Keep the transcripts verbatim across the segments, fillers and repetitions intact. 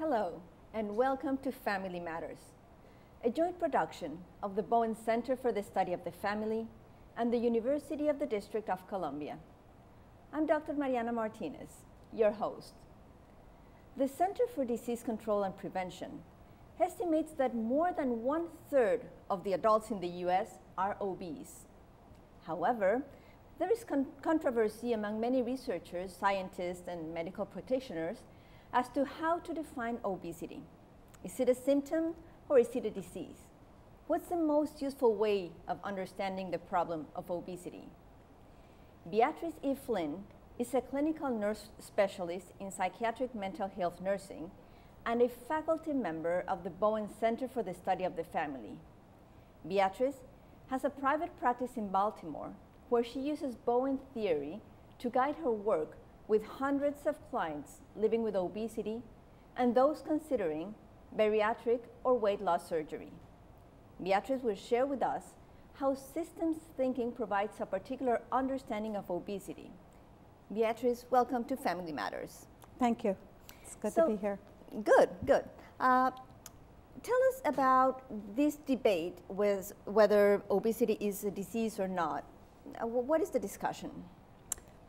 Hello, and welcome to Family Matters, a joint production of the Bowen Center for the Study of the Family and the University of the District of Columbia. I'm Doctor Mariana Martinez, your host. The Center for Disease Control and Prevention estimates that more than one-third of the adults in the U S are obese. However, there is con- controversy among many researchers, scientists, and medical practitioners as to how to define obesity. Is it a symptom or is it a disease? What's the most useful way of understanding the problem of obesity? Beatrice E. Flynn is a clinical nurse specialist in psychiatric mental health nursing and a faculty member of the Bowen Center for the Study of the Family. Beatrice has a private practice in Baltimore where she uses Bowen theory to guide her work with hundreds of clients living with obesity and those considering bariatric or weight loss surgery. Beatrice will share with us how systems thinking provides a particular understanding of obesity. Beatrice, welcome to Family Matters. Thank you. It's good so, to be here. Good, good. Uh, tell us about this debate with whether obesity is a disease or not. Uh, what is the discussion?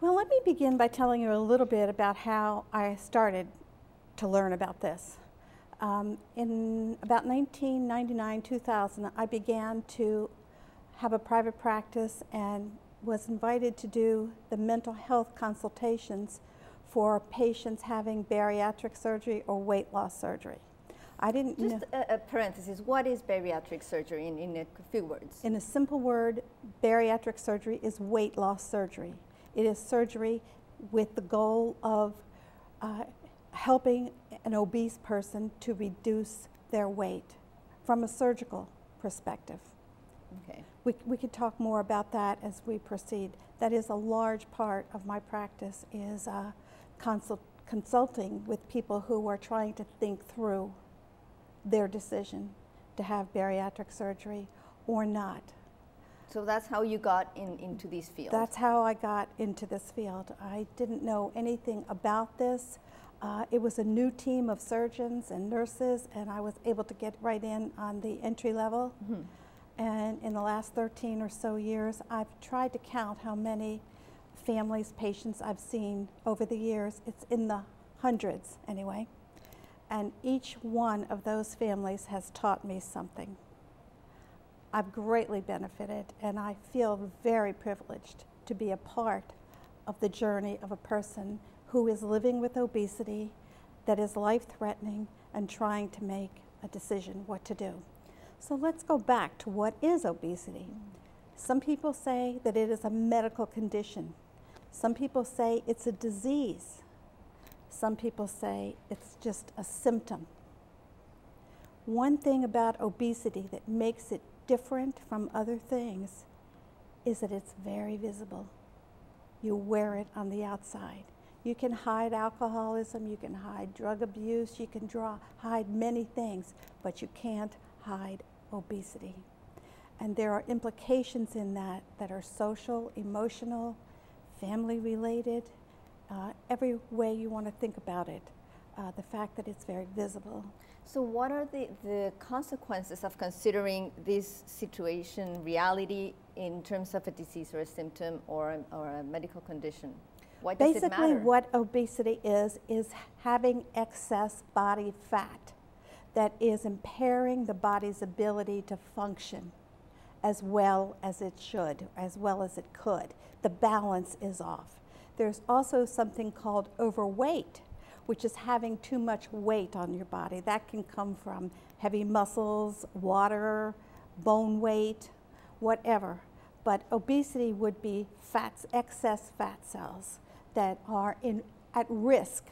Well, let me begin by telling you a little bit about how I started to learn about this. Um, in about nineteen ninety-nine, two thousand, I began to have a private practice and was invited to do the mental health consultations for patients having bariatric surgery or weight loss surgery. I didn't Just know. a, a parenthesis, what is bariatric surgery in, in a few words? In a simple word, bariatric surgery is weight loss surgery. It is surgery with the goal of uh, helping an obese person to reduce their weight from a surgical perspective. Okay. We, we could talk more about that as we proceed. That is a large part of my practice is uh, consult, consulting with people who are trying to think through their decision to have bariatric surgery or not. So that's how you got in, into this field? That's how I got into this field. I didn't know anything about this. Uh, it was a new team of surgeons and nurses, and I was able to get right in on the entry level. Mm-hmm. And in the last thirteen or so years, I've tried to count how many families, patients I've seen over the years. It's in the hundreds, anyway. And each one of those families has taught me something. I've greatly benefited, and I feel very privileged to be a part of the journey of a person who is living with obesity that is life-threatening and trying to make a decision what to do. So let's go back to what is obesity. Some people say that it is a medical condition. Some people say it's a disease. Some people say it's just a symptom. One thing about obesity that makes it different from other things is that it's very visible. You wear it on the outside. You can hide alcoholism, you can hide drug abuse, you can draw, hide many things, but you can't hide obesity. And there are implications in that that are social, emotional, family related, uh, every way you want to think about it. Uh, the fact that it's very visible. So what are the, the consequences of considering this situation reality in terms of a disease or a symptom or, or a medical condition? What does it matter? Basically what obesity is, is having excess body fat that is impairing the body's ability to function as well as it should, as well as it could. The balance is off. There's also something called overweight, which is having too much weight on your body. That can come from heavy muscles, water, bone weight, whatever. But obesity would be fats, excess fat cells that are in, at risk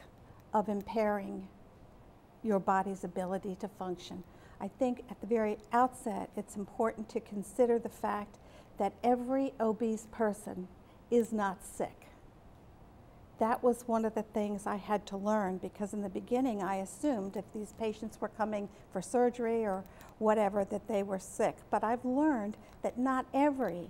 of impairing your body's ability to function. I think at the very outset, it's important to consider the fact that every obese person is not sick. That was one of the things I had to learn, because in the beginning I assumed if these patients were coming for surgery or whatever that they were sick. But I've learned that not every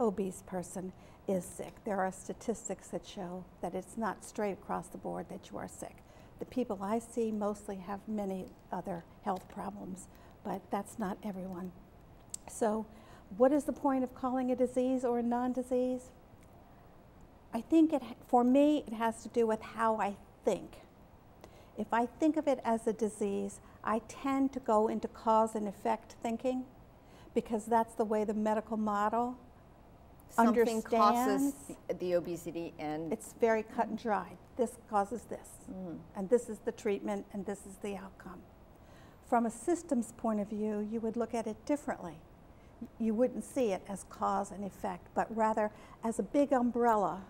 obese person is sick. There are statistics that show that it's not straight across the board that you are sick. the people I see mostly have many other health problems, but that's not everyone. So what is the point of calling a disease or a non-disease? I think it, for me, it has to do with how I think. If I think of it as a disease, I tend to go into cause and effect thinking, because that's the way the medical model Something understands. Causes the obesity, and it's very cut and dry. This causes this, mm. and this is the treatment, and this is the outcome. From a systems point of view, you would look at it differently. You wouldn't see it as cause and effect, but rather as a big umbrella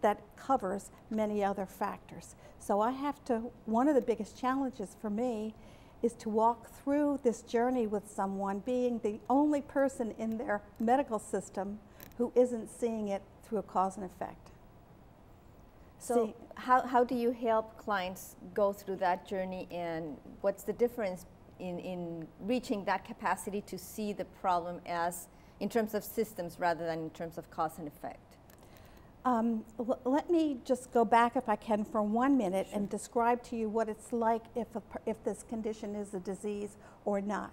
that covers many other factors. So I have to, one of the biggest challenges for me is to walk through this journey with someone, being the only person in their medical system who isn't seeing it through a cause and effect. So See, how, how do you help clients go through that journey, and what's the difference in, in reaching that capacity to see the problem as in terms of systems rather than in terms of cause and effect? Um, let me just go back, if I can, for one minute Sure. and describe to you what it's like if, a, if this condition is a disease or not.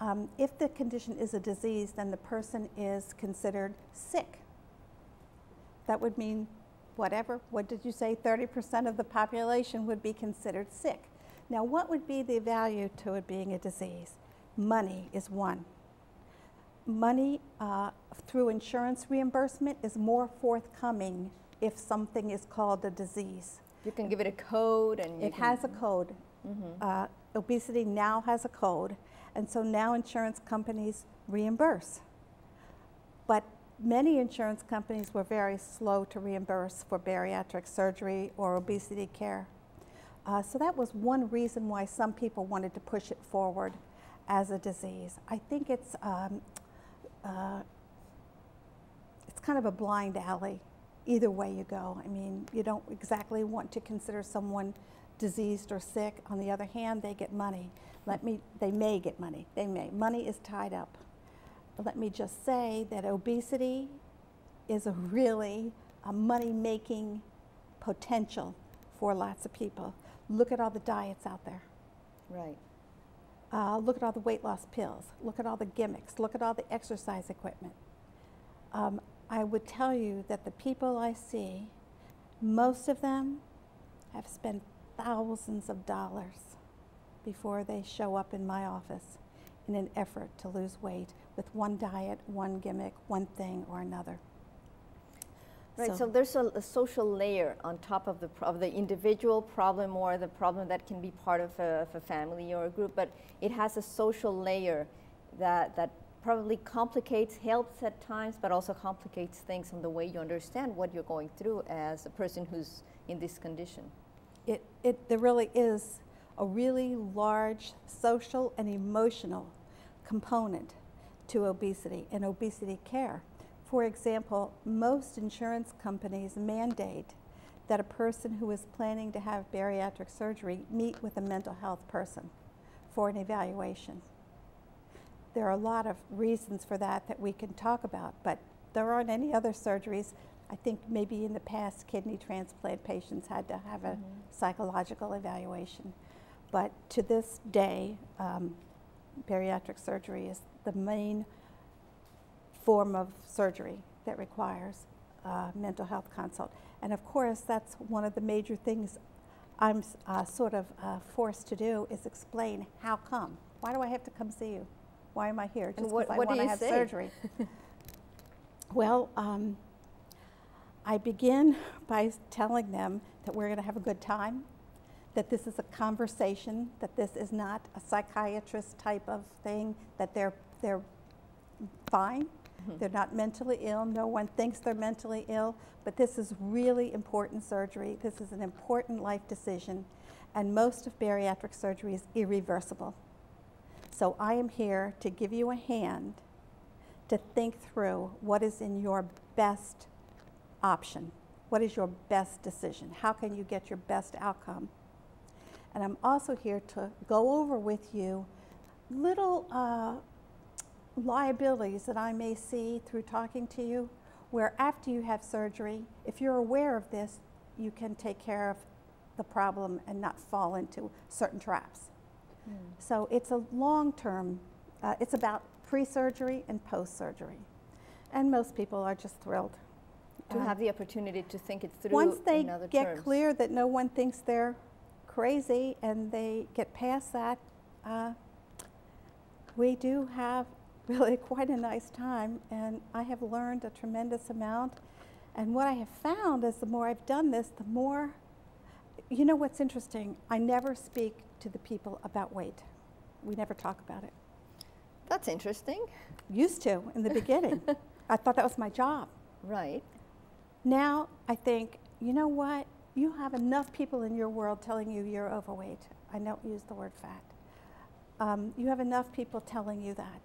Um, if the condition is a disease, then the person is considered sick. That would mean whatever, what did you say, thirty percent of the population would be considered sick. Now, what would be the value to it being a disease? Money is one. Money uh, through insurance reimbursement is more forthcoming if something is called a disease. You can give it a code, and you it can has a code. Mm-hmm. uh, obesity now has a code, and so now insurance companies reimburse. But many insurance companies were very slow to reimburse for bariatric surgery or obesity care. Uh, so that was one reason why some people wanted to push it forward as a disease. I think it's. Um, Uh, it's kind of a blind alley either way you go. I mean, you don't exactly want to consider someone diseased or sick. On the other hand, they get money. Let me, they may get money, they may. Money is tied up. But let me just say that obesity is a really a money-making potential for lots of people. Look at all the diets out there. Right. Uh, look at all the weight loss pills, look at all the gimmicks, look at all the exercise equipment. Um, I would tell you that the people I see, most of them have spent thousands of dollars before they show up in my office in an effort to lose weight with one diet, one gimmick, one thing or another. Right, so, so there's a, a social layer on top of the, of the individual problem, or the problem that can be part of a, of a family or a group, but it has a social layer that, that probably complicates, helps at times, but also complicates things on the way you understand what you're going through as a person who's in this condition. It, it, there really is a really large social and emotional component to obesity and obesity care. For example, most insurance companies mandate that a person who is planning to have bariatric surgery meet with a mental health person for an evaluation. There are a lot of reasons for that that we can talk about, but there aren't any other surgeries. I think maybe in the past, kidney transplant patients had to have a Mm-hmm. psychological evaluation. But to this day, um, bariatric surgery is the main form of surgery that requires a mental health consult. And of course, that's one of the major things I'm uh, sort of uh, forced to do, is explain how come. Why do I have to come see you? Why am I here? Just because I want to have surgery. Well, um, I begin by telling them that we're going to have a good time, that this is a conversation, that this is not a psychiatrist type of thing, that they're, they're fine. They're not mentally ill. No one thinks they're mentally ill, but this is really important surgery. This is an important life decision, and most of bariatric surgery is irreversible. So I am here to give you a hand to think through what is in your best option. What is your best decision? How can you get your best outcome? And I'm also here to go over with you little uh, liabilities that I may see through talking to you, where after you have surgery, if you're aware of this, you can take care of the problem and not fall into certain traps. Mm. So it's a long-term, uh, it's about pre-surgery and post-surgery. And most people are just thrilled to um, have the opportunity to think it through. Once they in other get terms. Clear that no one thinks they're crazy and they get past that, uh, we do have really quite a nice time, and I have learned a tremendous amount. And what I have found is the more I've done this, the more, you know what's interesting? I never speak to the people about weight. We never talk about it. That's interesting. Used to in the beginning. I thought that was my job. Right. Now I think, you know what? You have enough people in your world telling you you're overweight. I don't use the word fat. Um, you have enough people telling you that.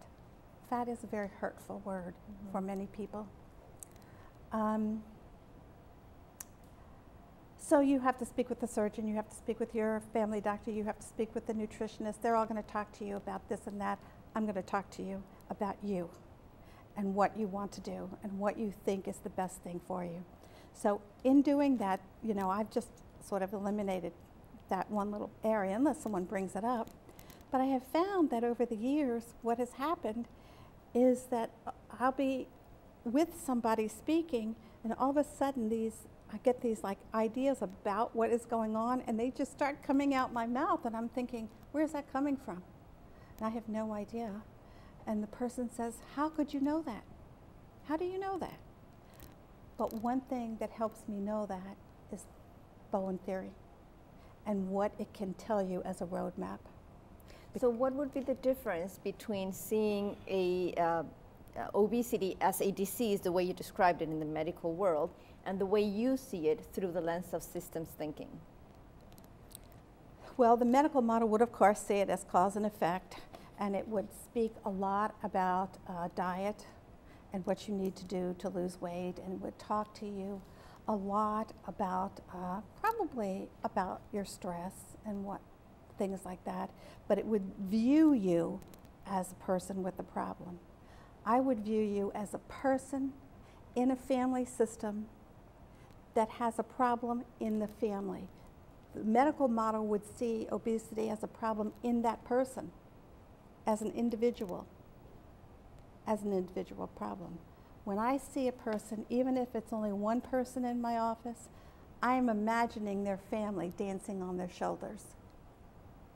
Fat is a very hurtful word mm-hmm. for many people. Um, so you have to speak with the surgeon, you have to speak with your family doctor, you have to speak with the nutritionist. They're all going to talk to you about this and that. I'm going to talk to you about you and what you want to do and what you think is the best thing for you. So in doing that, you know, I've just sort of eliminated that one little area unless someone brings it up. But I have found that over the years, what has happened is that I'll be with somebody speaking, and all of a sudden these, I get these like ideas about what is going on, and they just start coming out my mouth, and I'm thinking, where's that coming from? And I have no idea. And the person says, how could you know that? How do you know that? But one thing that helps me know that is Bowen theory and what it can tell you as a roadmap. So what would be the difference between seeing a, uh, uh, obesity as a disease, the way you described it in the medical world, and the way you see it through the lens of systems thinking? Well, the medical model would, of course, see it as cause and effect, and it would speak a lot about uh, diet and what you need to do to lose weight, and would talk to you a lot about, uh, probably about your stress and what things like that, but it would view you as a person with a problem. I would view you as a person in a family system that has a problem in the family. The medical model would see obesity as a problem in that person, as an individual, as an individual problem. When I see a person, even if it's only one person in my office, I am imagining their family dancing on their shoulders.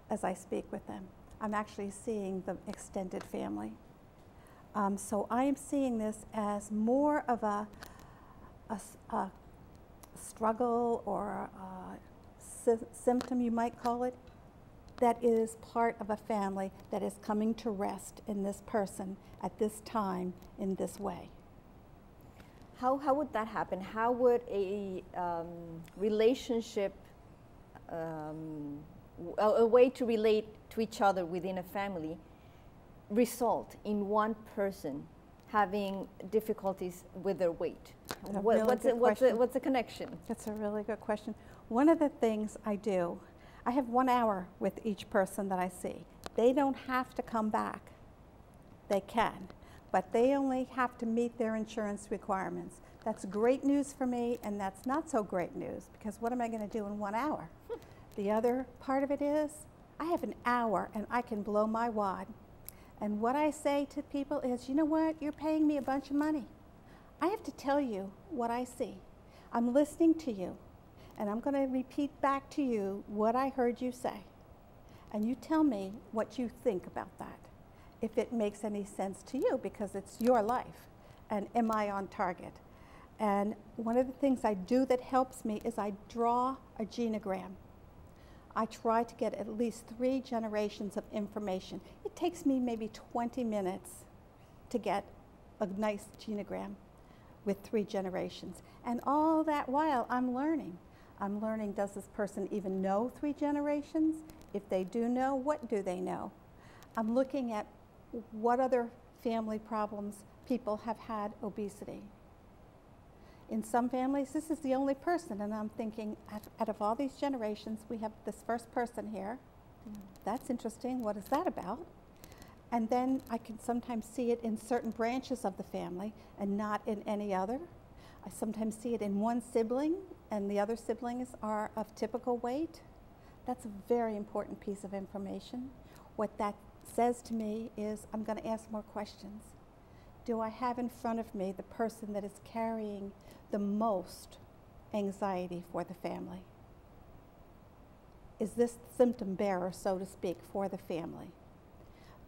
As I speak with them, I'm actually seeing the extended family. Um, so I am seeing this as more of a, a, a struggle or a sy symptom, you might call it, that is part of a family that is coming to rest in this person at this time in this way. How, how would that happen? How would a um, relationship um, a way to relate to each other within a family result in one person having difficulties with their weight? What, really what's, a, what's, a, what's the connection? That's a really good question. One of the things I do, I have one hour with each person that I see. They don't have to come back. They can, but they only have to meet their insurance requirements. That's great news for me, and that's not so great news, because what am I going to do in one hour? The other part of it is, I have an hour and I can blow my wad. And what I say to people is, you know what, you're paying me a bunch of money. I have to tell you what I see. I'm listening to you, and I'm going to repeat back to you what I heard you say. And you tell me what you think about that, if it makes any sense to you, because it's your life. And am I on target? And one of the things I do that helps me is I draw a genogram. I try to get at least three generations of information. It takes me maybe twenty minutes to get a nice genogram with three generations. And all that while, I'm learning. I'm learning, does this person even know three generations? If they do know, what do they know? I'm looking at what other family problems people have had obesity. In some families, this is the only person, and I'm thinking, out of all these generations, we have this first person here. Mm. That's interesting. What is that about? And then I can sometimes see it in certain branches of the family and not in any other. I sometimes see it in one sibling and the other siblings are of typical weight. That's a very important piece of information. What that says to me is I'm going to ask more questions. Do I have in front of me the person that is carrying the most anxiety for the family? Is this symptom bearer, so to speak, for the family?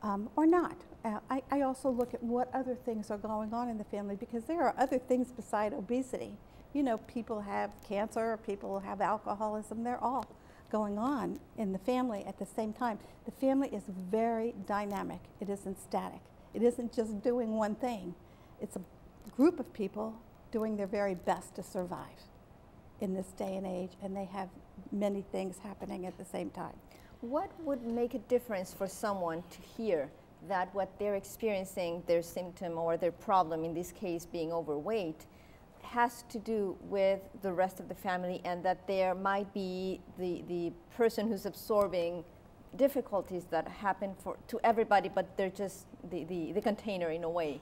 Um, or not? Uh, I, I also look at what other things are going on in the family, because there are other things beside obesity. You know, people have cancer, people have alcoholism, they're all going on in the family at the same time. The family is very dynamic. It isn't static. It isn't just doing one thing. It's a group of people doing their very best to survive in this day and age, and they have many things happening at the same time. What would make a difference for someone to hear that what they're experiencing, their symptom or their problem, in this case being overweight, has to do with the rest of the family, and that there might be the, the person who's absorbing difficulties that happen for, to everybody, but they're just the, the, the container in a way?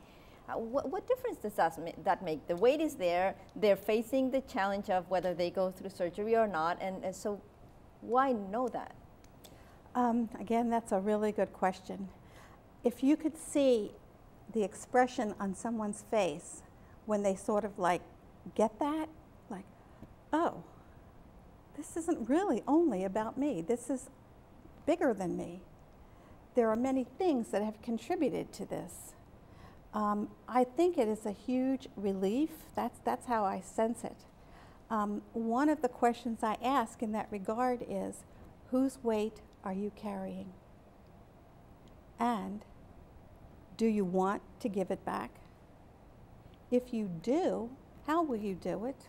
Uh, what, what difference does that, ma that make? The weight is there, they're facing the challenge of whether they go through surgery or not, and, and so why know that? Um, again, that's a really good question. If you could see the expression on someone's face when they sort of like get that, like, oh, this isn't really only about me. This is bigger than me. There are many things that have contributed to this. Um, I think it is a huge relief. That's, that's how I sense it. Um, one of the questions I ask in that regard is, whose weight are you carrying? And do you want to give it back? If you do, how will you do it?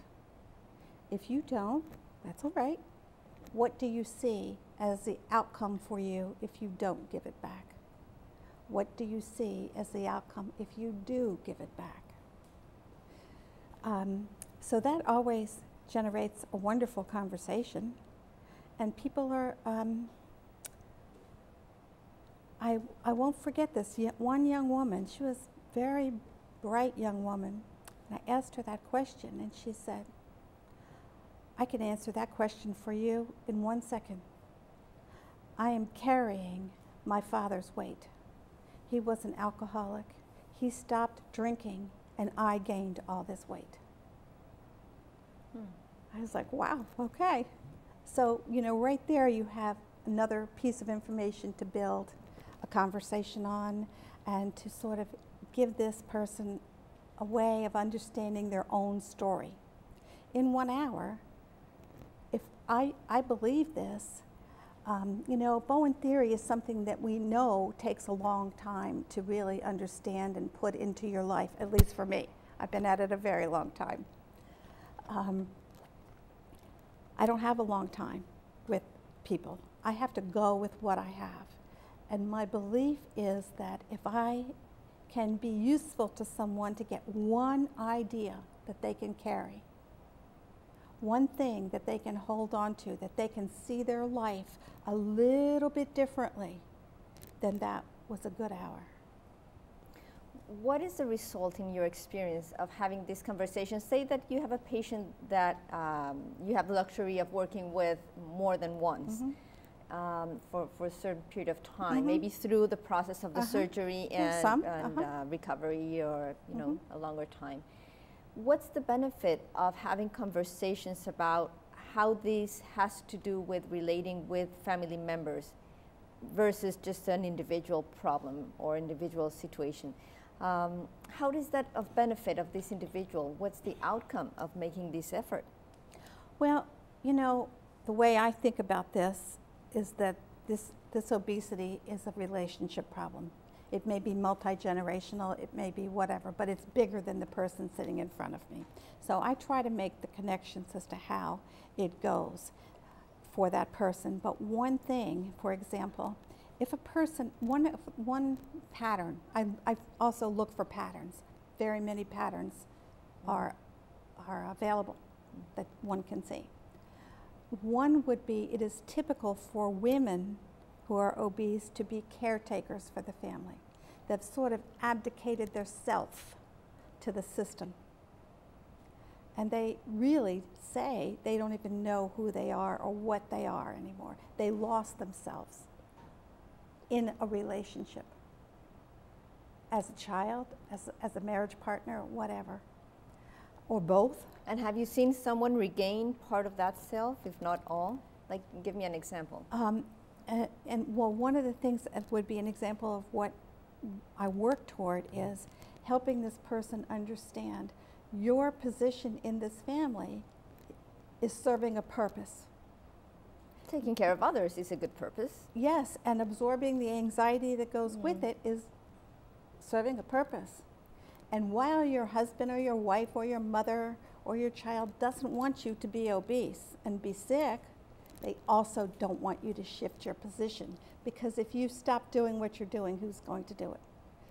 If you don't, that's all right. What do you see as the outcome for you if you don't give it back? What do you see as the outcome if you do give it back? Um, so that always generates a wonderful conversation, and people are, um, I, I won't forget this. One young woman, she was very bright young woman, and I asked her that question, and she said, I can answer that question for you in one second. I am carrying my father's weight. He was an alcoholic. He stopped drinking, and I gained all this weight. Hmm. I was like, wow, okay. So, you know, right there you have another piece of information to build a conversation on, and to sort of give this person a way of understanding their own story. In one hour, if I, I believe this, um, you know, Bowen theory is something that we know takes a long time to really understand and put into your life, at least for me. I've been at it a very long time. Um, I don't have a long time with people. I have to go with what I have. And my belief is that if I can be useful to someone to get one idea that they can carry, one thing that they can hold on to, that they can see their life a little bit differently, then that was a good hour. What is the result in your experience of having this conversation? Say that you have a patient that um, you have the luxury of working with more than once. Mm-hmm. Um, for, for a certain period of time, mm-hmm. maybe through the process of the uh-huh. surgery and, Some, and uh-huh. uh, recovery, or you know, mm-hmm. a longer time. What's the benefit of having conversations about how this has to do with relating with family members versus just an individual problem or individual situation? Um, how is that of benefit of this individual? What's the outcome of making this effort? Well, you know, the way I think about this is that this, this obesity is a relationship problem. It may be multi-generational, it may be whatever, but it's bigger than the person sitting in front of me. So I try to make the connections as to how it goes for that person. But one thing, for example, if a person, one, one pattern, I, I also look for patterns. Very many patterns are, are available that one can see. One would be, it is typical for women who are obese to be caretakers for the family. They've sort of abdicated their self to the system. And they really say they don't even know who they are or what they are anymore. They lost themselves in a relationship, as a child, as, as a marriage partner, whatever, or both. And have you seen someone regain part of that self, if not all? Like, give me an example. Um, and, and well, one of the things that would be an example of what I work toward is helping this person understand your position in this family is serving a purpose. Taking care of others is a good purpose. Yes, and absorbing the anxiety that goes mm. with it is serving a purpose. And while your husband or your wife or your mother or your child doesn't want you to be obese and be sick, they also don't want you to shift your position, because if you stop doing what you're doing, who's going to do it?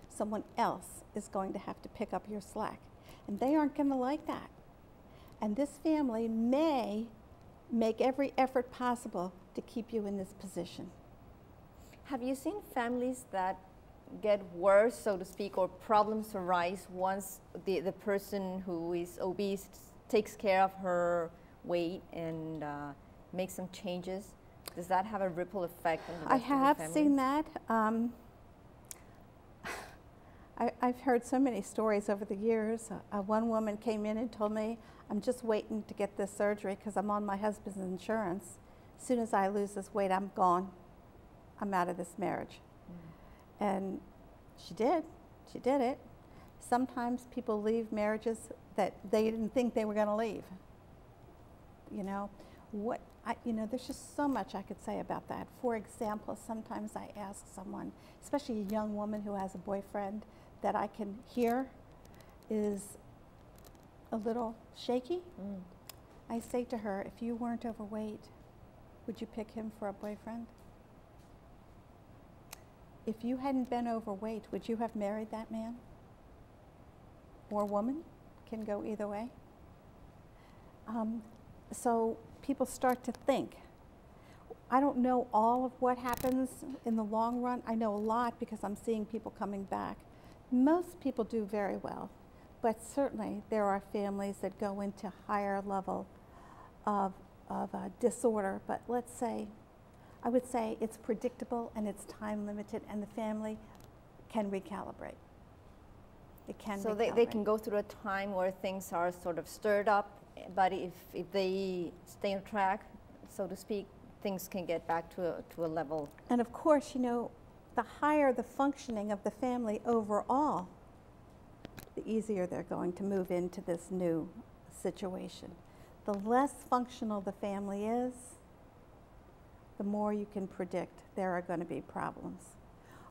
Someone else is going to have to pick up your slack. And they aren't going to like that. And this family may make every effort possible to keep you in this position. Have you seen families that get worse, so to speak, or problems arise once the, the person who is obese takes care of her weight and uh, makes some changes? Does that have a ripple effect on the rest of the family? I have seen that. Um, I, I've heard so many stories over the years. Uh, one woman came in and told me, I'm just waiting to get this surgery because I'm on my husband's insurance. As soon as I lose this weight, I'm gone. I'm out of this marriage. Mm. And she did. She did it. Sometimes people leave marriages that they didn't think they were going to leave. You know, what, I, you know, there's just so much I could say about that. For example, sometimes I ask someone, especially a young woman who has a boyfriend, that I can hear is a little shaky. Mm. I say to her, if you weren't overweight, would you pick him for a boyfriend? If you hadn't been overweight, would you have married that man or woman? Can go either way. Um, so people start to think. I don't know all of what happens in the long run. I know a lot because I'm seeing people coming back. Most people do very well, but certainly there are families that go into higher level of, of a disorder. But let's say, I would say it's predictable and it's time limited, and the family can recalibrate. It can so recalibrate. They, they can go through a time where things are sort of stirred up, but if, if they stay on track, so to speak, things can get back to a, to a level. And of course, you know, the higher the functioning of the family overall, the easier they're going to move into this new situation. The less functional the family is, the more you can predict there are going to be problems.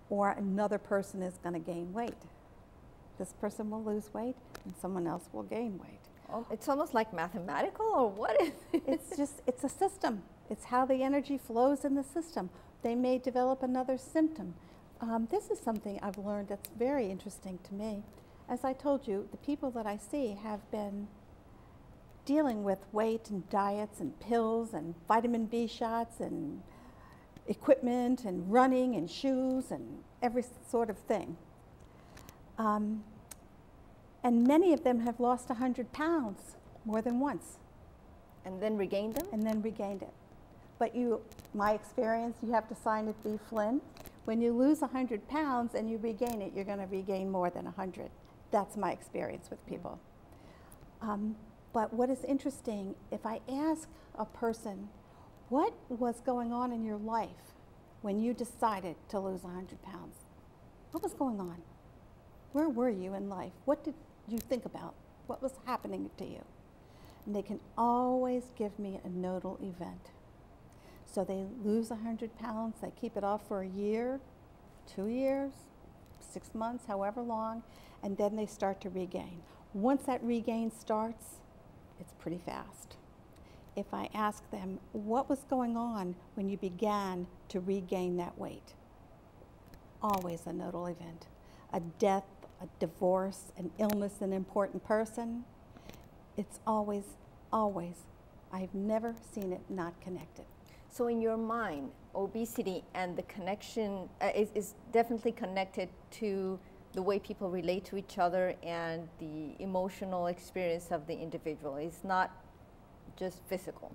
Or another person is going to gain weight. This person will lose weight and someone else will gain weight. Oh, it's almost like mathematical, or what is it? It's just, it's a system. It's how the energy flows in the system. They may develop another symptom. Um, this is something I've learned that's very interesting to me. As I told you, the people that I see have been dealing with weight and diets and pills and vitamin B shots and equipment and running and shoes and every sort of thing. Um, and many of them have lost one hundred pounds more than once. And then regained them? And then regained it. But you, my experience, you have to sign with B. Flynn. When you lose one hundred pounds and you regain it, you're going to regain more than one hundred. That's my experience with people. Um, but what is interesting, if I ask a person, what was going on in your life when you decided to lose one hundred pounds? What was going on? Where were you in life? What did you think about? What was happening to you? And they can always give me a nodal event. So they lose one hundred pounds, they keep it off for a year, two years, six months, however long, and then they start to regain. Once that regain starts, it's pretty fast. If I ask them, what was going on when you began to regain that weight? Always a nodal event. A death, a divorce, an illness, an important person. It's always, always. I've never seen it not connected. So in your mind, obesity and the connection uh, is, is definitely connected to the way people relate to each other and the emotional experience of the individual. It's not just physical.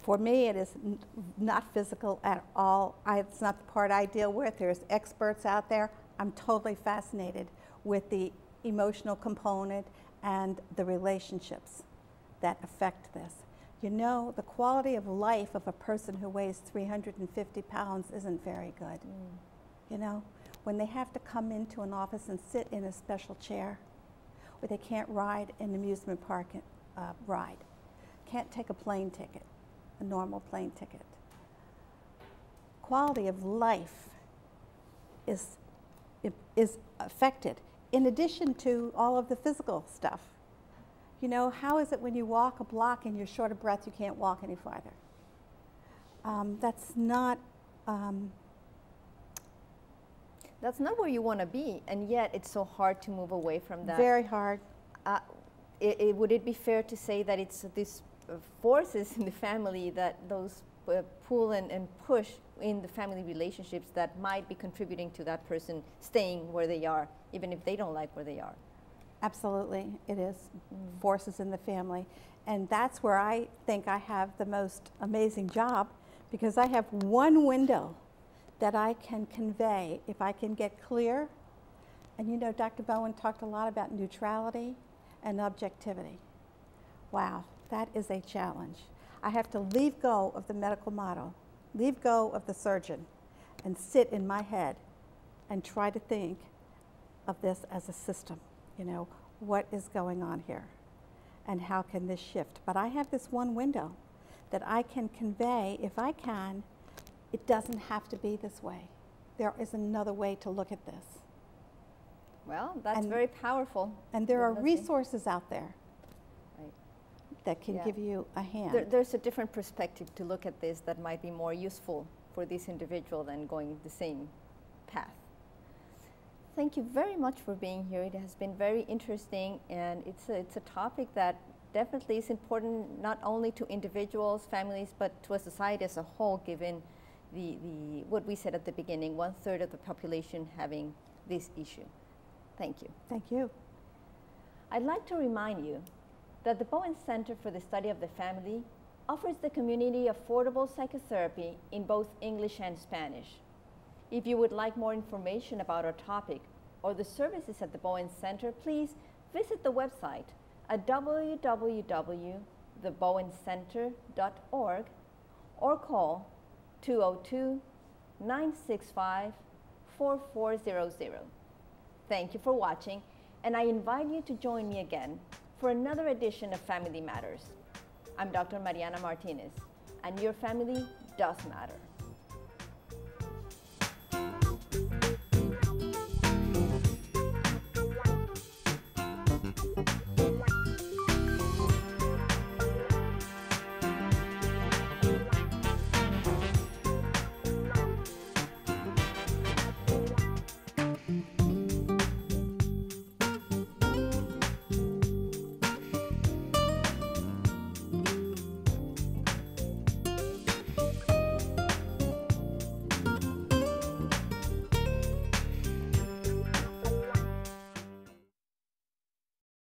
For me, it is n not physical at all. I, it's not the part I deal with. There's experts out there. I'm totally fascinated with the emotional component and the relationships that affect this. You know, the quality of life of a person who weighs three hundred fifty pounds isn't very good. Mm. You know, when they have to come into an office and sit in a special chair, or they can't ride an amusement park uh, ride, can't take a plane ticket, a normal plane ticket. Quality of life is, is affected, in addition to all of the physical stuff. You know, how is it when you walk a block and you're short of breath, you can't walk any farther? Um, that's not... Um, that's not where you want to be, and yet it's so hard to move away from that. Very hard. Uh, it, it, would it be fair to say that it's these forces in the family, that those uh, pull and, and push in the family relationships, that might be contributing to that person staying where they are, even if they don't like where they are? Absolutely, it is forces in the family. And that's where I think I have the most amazing job, because I have one window that I can convey if I can get clear. And you know, Doctor Bowen talked a lot about neutrality and objectivity. Wow, that is a challenge. I have to leave go of the medical model, leave go of the surgeon, and sit in my head and try to think of this as a system. You know, what is going on here and how can this shift? But I have this one window that I can convey, if I can, it doesn't have to be this way. There is another way to look at this. Well, that's and, very powerful. And there are resources out there right. that can yeah. give you a hand. There, there's a different perspective to look at this that might be more useful for this individual than going the same path. Thank you very much for being here. It has been very interesting, and it's a, it's a topic that definitely is important not only to individuals, families, but to a society as a whole, given the, the what we said at the beginning, one third of the population having this issue. Thank you. Thank you. I'd like to remind you that the Bowen Center for the Study of the Family offers the community affordable psychotherapy in both English and Spanish. If you would like more information about our topic or the services at the Bowen Center, please visit the website at w w w dot the bowen center dot org or call two oh two, nine six five, four four zero zero. Thank you for watching, and I invite you to join me again for another edition of Family Matters. I'm Doctor Mariana Martinez, and your family does matter.